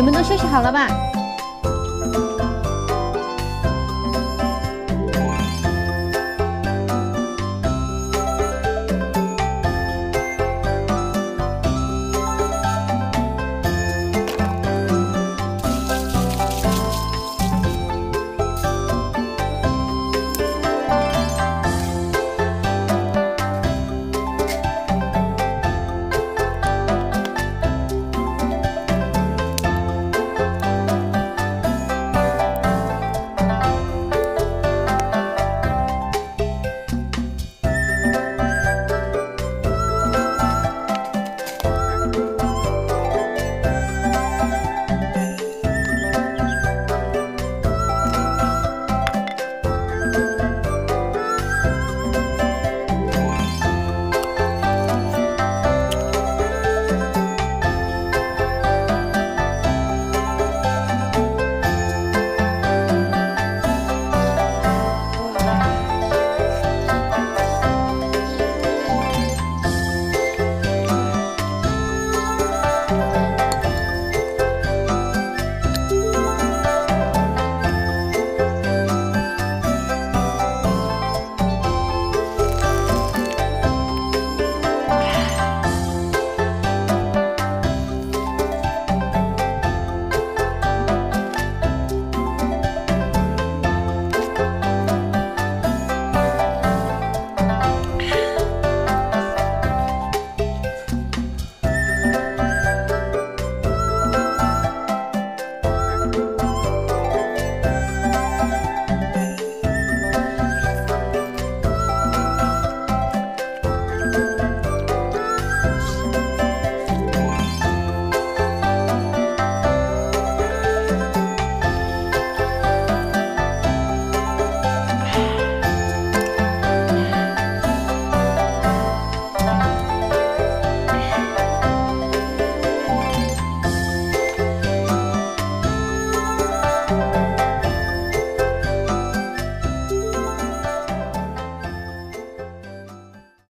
你们都休息好了吧？